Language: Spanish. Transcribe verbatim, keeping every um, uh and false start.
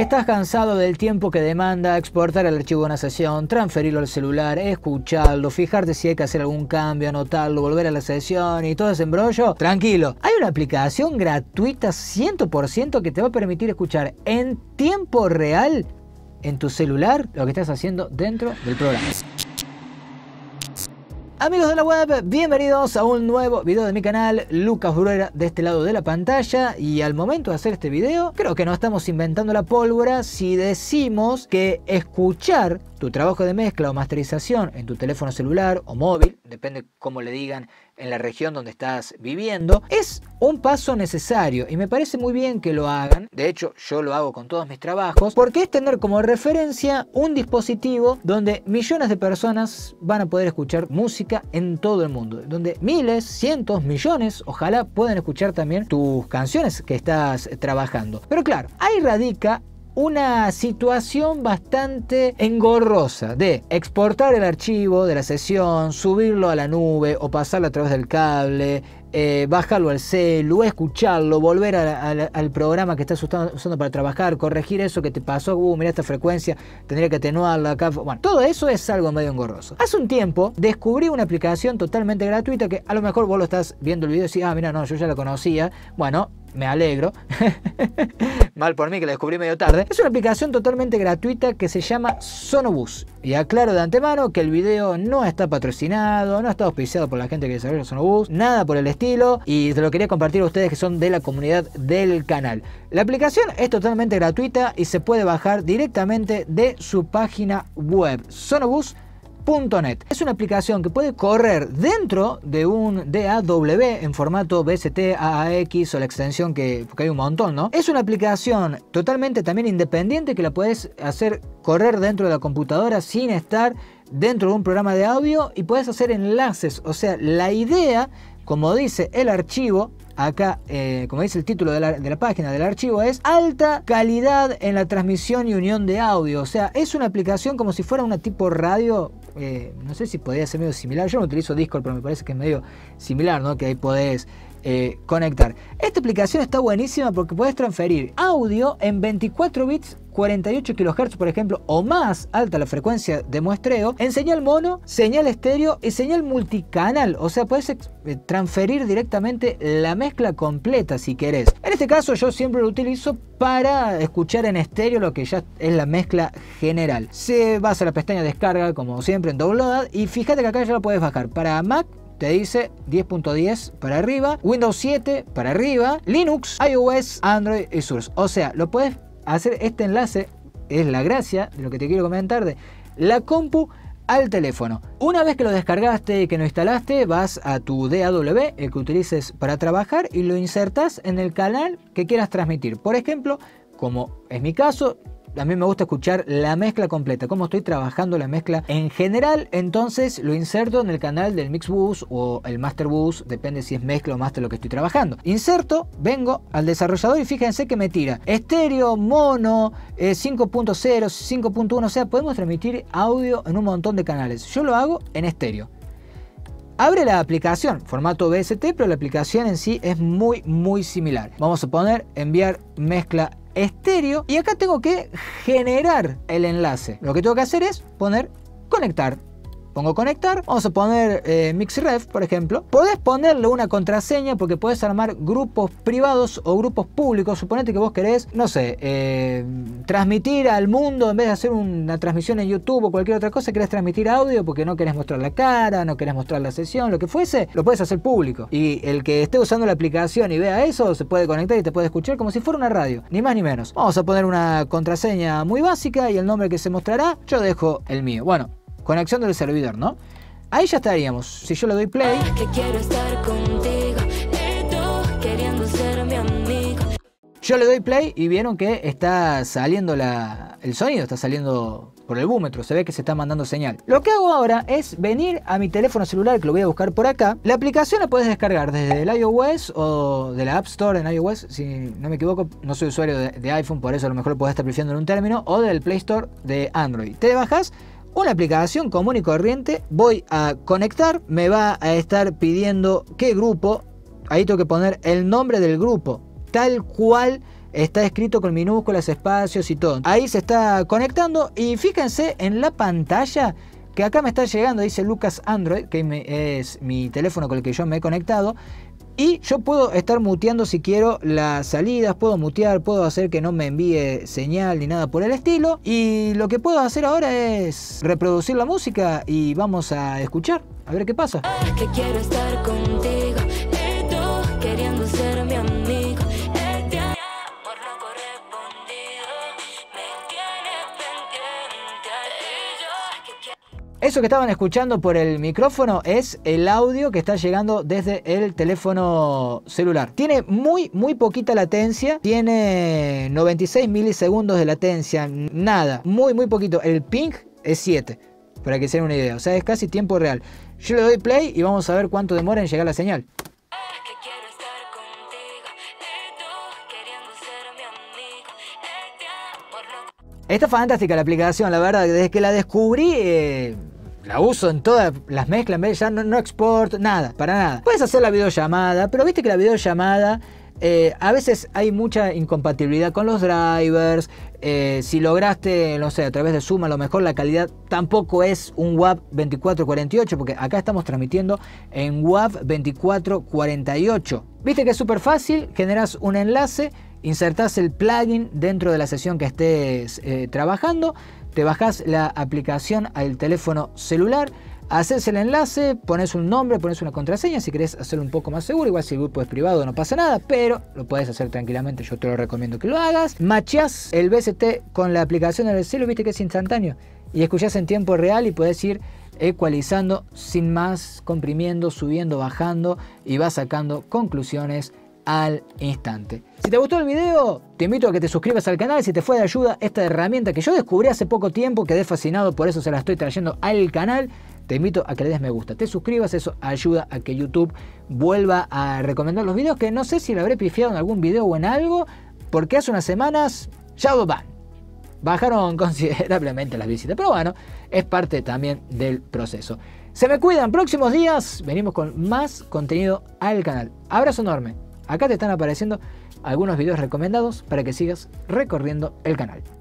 ¿Estás cansado del tiempo que demanda exportar el archivo de una sesión, transferirlo al celular, escucharlo, fijarte si hay que hacer algún cambio, anotarlo, volver a la sesión y todo ese embrollo? Tranquilo, hay una aplicación gratuita cien por ciento que te va a permitir escuchar en tiempo real en tu celular lo que estás haciendo dentro del programa. Amigos de la web, bienvenidos a un nuevo video de mi canal, Lucas Bruera de este lado de la pantalla. Y al momento de hacer este video, creo que no estamos inventando la pólvora si decimos que escuchar tu trabajo de mezcla o masterización en tu teléfono celular o móvil, depende cómo le digan en la región donde estás viviendo, es un paso necesario y me parece muy bien que lo hagan. De hecho, yo lo hago con todos mis trabajos porque es tener como referencia un dispositivo donde millones de personas van a poder escuchar música en todo el mundo, donde miles, cientos, millones, ojalá puedan escuchar también tus canciones que estás trabajando. Pero claro, ahí radica una situación bastante engorrosa de exportar el archivo de la sesión, subirlo a la nube o pasarlo a través del cable, eh, bajarlo al celu, escucharlo, volver a, a, al programa que estás usando para trabajar, corregir eso que te pasó, uh, mirá esta frecuencia, tendría que atenuarla acá. Bueno, todo eso es algo medio engorroso. Hace un tiempo descubrí una aplicación totalmente gratuita que a lo mejor vos lo estás viendo el video y decís, ah, mira, no, yo ya la conocía. Bueno, me alegro. Mal por mí que la descubrí medio tarde. Es una aplicación totalmente gratuita que se llama Sonobus. Y aclaro de antemano que el video no está patrocinado, no está auspiciado por la gente que desarrolla Sonobus, nada por el estilo. Y te lo quería compartir a ustedes que son de la comunidad del canal. La aplicación es totalmente gratuita y se puede bajar directamente de su página web, sonobus punto net. Es una aplicación que puede correr dentro de un D A W en formato B S T, A A X o la extensión que, que hay un montón, ¿no? Es una aplicación totalmente también independiente que la puedes hacer correr dentro de la computadora sin estar dentro de un programa de audio y puedes hacer enlaces. O sea, la idea, como dice el archivo, acá, eh, como dice el título de la, de la página del archivo, es alta calidad en la transmisión y unión de audio. O sea, es una aplicación como si fuera una tipo radio. Eh, no sé si podría ser medio similar. Yo no utilizo Discord, pero me parece que es medio similar, ¿no? Que ahí podés eh, conectar. Esta aplicación está buenísima porque podés transferir audio en veinticuatro bits, cuarenta y ocho kilohertz, por ejemplo, o más alta la frecuencia de muestreo, en señal mono, señal estéreo y señal multicanal. O sea, podés transferir directamente la mezcla completa si querés. En este caso yo siempre lo utilizo para escuchar en estéreo lo que ya es la mezcla general. Se vas a la pestaña de descarga, como siempre en Download, y fíjate que acá ya lo podés bajar para Mac. Te dice diez punto diez para arriba, Windows siete para arriba, Linux, iOS, Android y Source. O sea, lo podés hacer este enlace, es la gracia de lo que te quiero comentar, de la compu al teléfono. Una vez que lo descargaste y que lo instalaste, vas a tu D A W, el que utilices para trabajar, y lo insertas en el canal que quieras transmitir. Por ejemplo, como es mi caso, a mí me gusta escuchar la mezcla completa, como estoy trabajando la mezcla en general, entonces lo inserto en el canal del Mixbus o el Masterbus, depende si es mezcla o master lo que estoy trabajando. Inserto, vengo al desarrollador y fíjense que me tira estéreo, mono, eh, cinco punto cero, cinco punto uno, o sea, podemos transmitir audio en un montón de canales. Yo lo hago en estéreo. Abre la aplicación, formato B S T, pero la aplicación en sí es muy, muy similar. Vamos a poner enviar mezcla estéreo y acá tengo que generar el enlace. Lo que tengo que hacer es poner conectar. Pongo conectar, vamos a poner eh, MixRef, por ejemplo. Podés ponerle una contraseña porque podés armar grupos privados o grupos públicos. Suponete que vos querés, no sé, eh, transmitir al mundo en vez de hacer una transmisión en YouTube o cualquier otra cosa. Querés transmitir audio porque no querés mostrar la cara, no querés mostrar la sesión, lo que fuese, lo podés hacer público. Y el que esté usando la aplicación y vea eso, se puede conectar y te puede escuchar como si fuera una radio, ni más ni menos. Vamos a poner una contraseña muy básica y el nombre que se mostrará, yo dejo el mío. Bueno. Conexión del servidor, ¿no? Ahí ya estaríamos. Si yo le doy play. Yo le doy play y vieron que está saliendo la, el sonido, está saliendo por el búmetro, se ve que se está mandando señal. Lo que hago ahora es venir a mi teléfono celular, que lo voy a buscar por acá. La aplicación la puedes descargar desde el iOS o de la App Store en iOS, si no me equivoco, no soy usuario de, de iPhone, por eso a lo mejor lo podés estar prefiriendo en un término, o del Play Store de Android. Te bajas una aplicación común y corriente, voy a conectar, me va a estar pidiendo qué grupo, ahí tengo que poner el nombre del grupo, tal cual está escrito con minúsculas, espacios y todo. Ahí se está conectando y fíjense en la pantalla que acá me está llegando, dice Lucas Android, que es mi teléfono con el que yo me he conectado. Y yo puedo estar muteando si quiero las salidas, puedo mutear, puedo hacer que no me envíe señal ni nada por el estilo. Y lo que puedo hacer ahora es reproducir la música y vamos a escuchar, a ver qué pasa. Es que quiero estar contigo, y tú queriendo ser mi amigo. Eso que estaban escuchando por el micrófono es el audio que está llegando desde el teléfono celular. Tiene muy, muy poquita latencia. Tiene noventa y seis milisegundos de latencia. Nada, muy, muy poquito. El ping es siete, para que se den una idea. O sea, es casi tiempo real. Yo le doy play y vamos a ver cuánto demora en llegar la señal. Está fantástica la aplicación, la verdad. Desde que la descubrí, eh, la uso en todas las mezclas. Ya no, no exporto nada, para nada. Puedes hacer la videollamada, pero viste que la videollamada eh, a veces hay mucha incompatibilidad con los drivers. Eh, si lograste, no sé, a través de Zoom, a lo mejor la calidad tampoco es un W A V veinticuatro cuarenta y ocho, porque acá estamos transmitiendo en W A V veinticuatro cuarenta y ocho. Viste que es súper fácil, generas un enlace, insertás el plugin dentro de la sesión que estés eh, trabajando, te bajás la aplicación al teléfono celular, haces el enlace, pones un nombre, pones una contraseña, si querés hacerlo un poco más seguro, igual si el grupo es privado no pasa nada, pero lo podés hacer tranquilamente, yo te lo recomiendo que lo hagas. Macheás el V S T con la aplicación del celular, viste que es instantáneo, y escuchás en tiempo real y podés ir ecualizando sin más, comprimiendo, subiendo, bajando, y vas sacando conclusiones al instante. Si te gustó el video, te invito a que te suscribas al canal. Si te fue de ayuda esta herramienta que yo descubrí hace poco tiempo, quedé fascinado, por eso se la estoy trayendo al canal, te invito a que le des me gusta, te suscribas, eso ayuda a que YouTube vuelva a recomendar los videos, que no sé si lo habré pifiado en algún video o en algo, porque hace unas semanas Shadowban bajaron considerablemente las visitas, pero bueno, es parte también del proceso. Se me cuidan, próximos días venimos con más contenido al canal. Abrazo enorme. Acá te están apareciendo algunos videos recomendados para que sigas recorriendo el canal.